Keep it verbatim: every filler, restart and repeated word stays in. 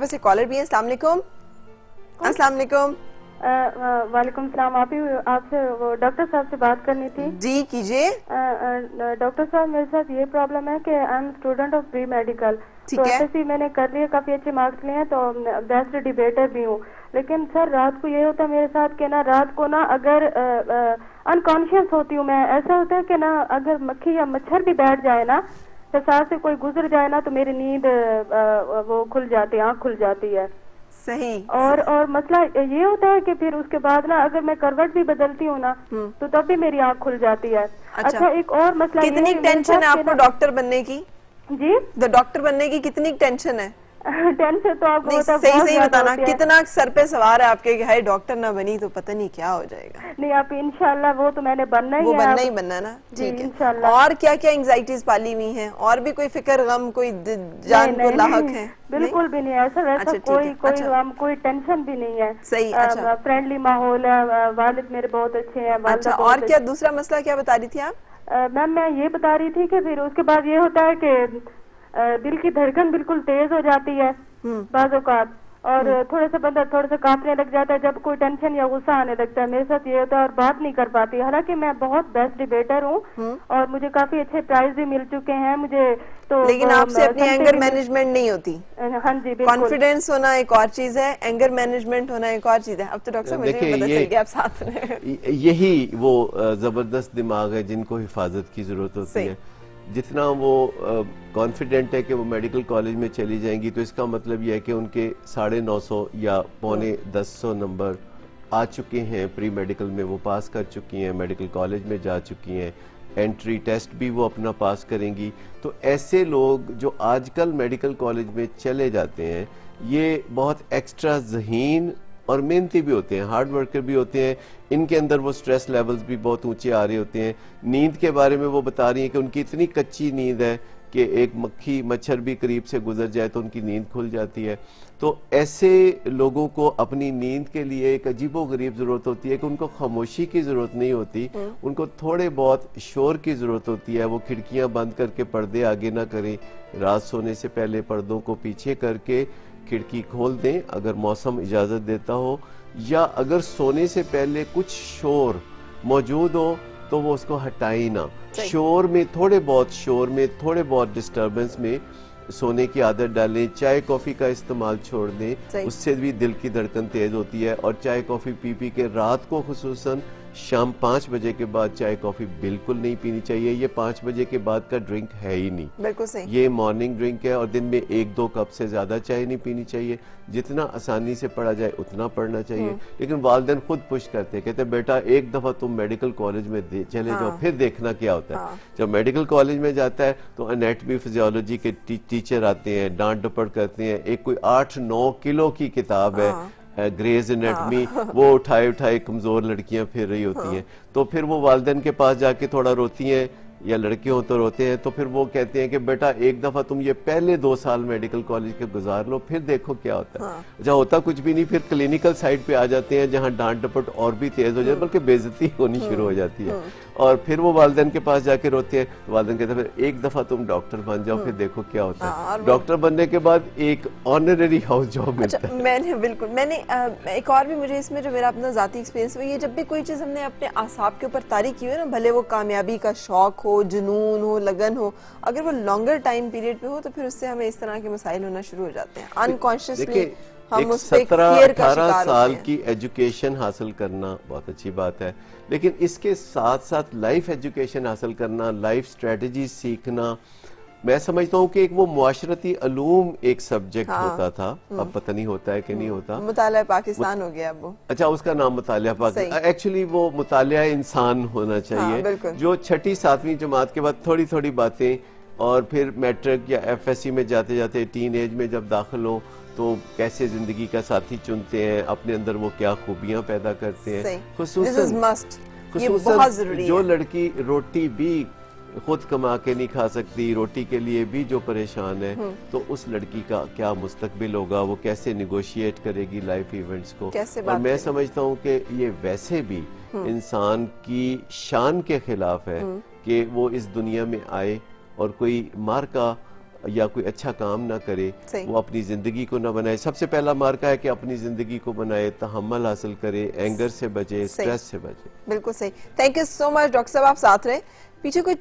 वैसे कॉलर भी हैं। अस्सलाम वालेकुम। अस्सलाम वालेकुम। वालेकुम सलाम। आप ही आपसे वो डॉक्टर साहब से बात करनी थी। जी कीजिए। डॉक्टर साहब मेरे साथ ये प्रॉब्लम है कि I am student of pre medical, तो एसएससी मैंने कर लिए, काफी अच्छे मार्क्स लिए हैं, तो बेस्ट डिबेटर भी हूँ। लेकिन सर रात को ये होता है मेरे साथ कि ना रात को ना अगर अनकॉन्शियस होती हूँ मैं, ऐसा होता है कि ना अगर मक्खी या मच्छर भी बैठ जाए ना तो साथ से कोई गुजर जाए ना तो मेरी नींद आ, वो खुल जाती है, आँख खुल जाती है। सही। और और मसला ये होता है कि फिर उसके बाद ना अगर मैं करवट भी बदलती हूँ ना तो तब भी मेरी आँख खुल जाती है। अच्छा, अच्छा एक और मसला, कितनी टेंशन है आपको डॉक्टर बनने की? जी डॉक्टर बनने की कितनी टेंशन है? टेंशन तो आपको होता है, सही सही बताना, कितना सर पे सवार है आपके कि हाय डॉक्टर ना बनी तो पता नहीं क्या हो जाएगा। नहीं आप इंशाल्लाह, वो तो मैंने बनना ही है, वो बनना ही बनना ना। ठीक है, और क्या क्या एंग्जाइटीज पाली हुई हैं? और भी कोई फिक्र गम कोई जान को लाहक है? बिल्कुल भी नहीं है सर, ऐसा कोई कोई गम कोई टेंशन भी नहीं है। सही। अच्छा, फ्रेंडली माहौल है, वालिद मेरे बहुत अच्छे हैं। अच्छा, और क्या दूसरा मसला क्या बता रही थी आप? मैम मैं ये बता रही थी कि फिर उसके बाद ये होता है कि दिल की धड़कन बिल्कुल तेज हो जाती है बाज़ औक़ात, और थोड़ा सा बंदा थोड़ा सा कांपने लग जाता है जब कोई टेंशन या गुस्सा आने लगता है। मेरे साथ ये होता है और बात नहीं कर पाती। हालांकि मैं बहुत बेस्ट डिबेटर हूँ और मुझे काफी अच्छे प्राइज भी मिल चुके हैं मुझे, तो लेकिन आपसे अपनी एंगर मैनेजमेंट नहीं होती। हाँ जी, कॉन्फिडेंस होना एक और चीज है, एंगर मैनेजमेंट होना एक और चीज है। अब तो डॉक्टर मुझे आप साथ में, यही वो जबरदस्त दिमाग है जिनको हिफाजत की जरूरत होती है। जितना वो कॉन्फिडेंट है कि वो मेडिकल कॉलेज में चली जाएंगी, तो इसका मतलब यह है कि उनके साढ़े नौ सौ या पौने दस सौ नंबर आ चुके हैं प्री मेडिकल में, वो पास कर चुकी हैं, मेडिकल कॉलेज में जा चुकी हैं, एंट्री टेस्ट भी वो अपना पास करेंगी। तो ऐसे लोग जो आजकल मेडिकल कॉलेज में चले जाते हैं, ये बहुत एक्स्ट्रा जहीन और मेहनती भी होते हैं, हार्ड वर्कर भी होते हैं। इनके अंदर वो स्ट्रेस लेवल्स भी बहुत ऊंचे आ रहे होते हैं। नींद के बारे में वो बता रही हैं कि उनकी इतनी कच्ची नींद है कि एक मक्खी मच्छर भी करीब से गुजर जाए तो उनकी नींद खुल जाती है। तो ऐसे लोगों को अपनी नींद के लिए एक अजीबो गरीब ज़रूरत होती है कि उनको खामोशी की ज़रूरत नहीं होती, उनको थोड़े बहुत शोर की ज़रूरत होती है। वो खिड़कियाँ बंद करके पर्दे आगे ना करें, रात सोने से पहले पर्दों को पीछे करके खिड़की खोल दें अगर मौसम इजाज़त देता हो, या अगर सोने से पहले कुछ शोर मौजूद हो तो वो उसको हटाए ना। शोर में थोड़े बहुत शोर में थोड़े बहुत डिस्टर्बेंस में सोने की आदत डालें, चाय कॉफ़ी का इस्तेमाल छोड़ दें, उससे भी दिल की धड़कन तेज़ होती है। और चाय कॉफ़ी पी पी के रात को खुसूसन शाम पाँच बजे के बाद चाय कॉफ़ी बिल्कुल नहीं पीनी चाहिए। ये पाँच बजे के बाद का ड्रिंक है ही नहीं, बिल्कुल सही, ये मॉर्निंग ड्रिंक है। और दिन में एक दो कप से ज़्यादा चाय नहीं पीनी चाहिए। जितना आसानी से पढ़ा जाए उतना पढ़ना चाहिए। लेकिन वालदैन खुद पुश करते, कहते बेटा एक दफ़ा तुम मेडिकल कॉलेज में चले जाओ, फिर देखना क्या होता है। जब मेडिकल कॉलेज में जाता है तो अनेटमी फिजियोलॉजी के टीचर आते हैं, डांट डपट करते हैं। एक कोई आठ नौ किलो की किताब है ग्रेज एनाटमी, वो उठाए उठाए कमजोर लड़कियां फिर रही होती हाँ। हैं, तो फिर वो वालदैन के पास जाके थोड़ा रोती हैं, या लड़के हो तो रोते हैं। तो फिर वो कहते हैं कि बेटा एक दफा तुम ये पहले दो साल मेडिकल कॉलेज के गुजार लो, फिर देखो क्या होता है। हाँ। जहाँ होता कुछ भी नहीं, फिर क्लिनिकल साइड पे आ जाते हैं जहाँ डांट डपट और भी तेज हो जाती है, बल्कि बेइज्जती होनी शुरू हो जाती है। और फिर वो वालदैन के पास जाके रोते हैं, तो वालदैन कहते हैं एक दफा तुम डॉक्टर बन जाओ, फिर देखो क्या होता है। डॉक्टर बनने के बाद एक ऑनररी हाउस जॉब मिलता है। मैंने बिल्कुल मैंने एक और भी मुझे इसमें जो मेरा अपना ज़ाती एक्सपीरियंस हुआ, ये जब भी कोई चीज़ हमने अपने आसाब के ऊपर तारी की हो ना, भले वो कामयाबी का शौक हो, जुनून हो, लगन हो, अगर वो लॉन्गर टाइम पीरियड पे हो तो फिर उससे हमें इस तरह के मसाइल होना शुरू हो जाते हैं अनकॉन्शियसली। हम सत्रह अठारह साल की एजुकेशन हासिल करना बहुत अच्छी बात है, लेकिन इसके साथ साथ लाइफ एजुकेशन हासिल करना, लाइफ स्ट्रेटजी सीखना, मैं समझता हूँ कि एक वो मुआशरती अलूम एक सब्जेक्ट हाँ, होता था, अब पता नहीं होता है कि नहीं होता। मुताला पाकिस्तान मुत... हो गया अब वो। अच्छा, उसका नाम मुताला पाकिस्तान, एक्चुअली वो मुताला इंसान होना चाहिए। हाँ, जो छठी सातवीं जमात के बाद थोड़ी थोड़ी बातें, और फिर मैट्रिक या एफएससी में जाते जाते टीन एज में जब दाखिल हो तो कैसे जिंदगी का साथी चुनते हैं, अपने अंदर वो क्या खूबियाँ पैदा करते हैं। खुसूसन जो लड़की रोटी भी खुद कमा के नहीं खा सकती, रोटी के लिए भी जो परेशान है, तो उस लड़की का क्या मुस्तकबिल होगा, वो कैसे निगोशिएट करेगी लाइफ इवेंट्स को। और मैं समझता हूँ कि ये वैसे भी इंसान की शान के खिलाफ है कि वो इस दुनिया में आए और कोई मार्का या कोई अच्छा काम ना करे, वो अपनी ज़िंदगी को ना बनाए। सबसे पहला मार्का है कि अपनी ज़िंदगी को बनाए, तहम्मुल हासिल करे, एंगर से बचे, स्ट्रेस से बचे। बिल्कुल सही। Thank you so much doctor साहब, आप साथ रहे। पीछे कोई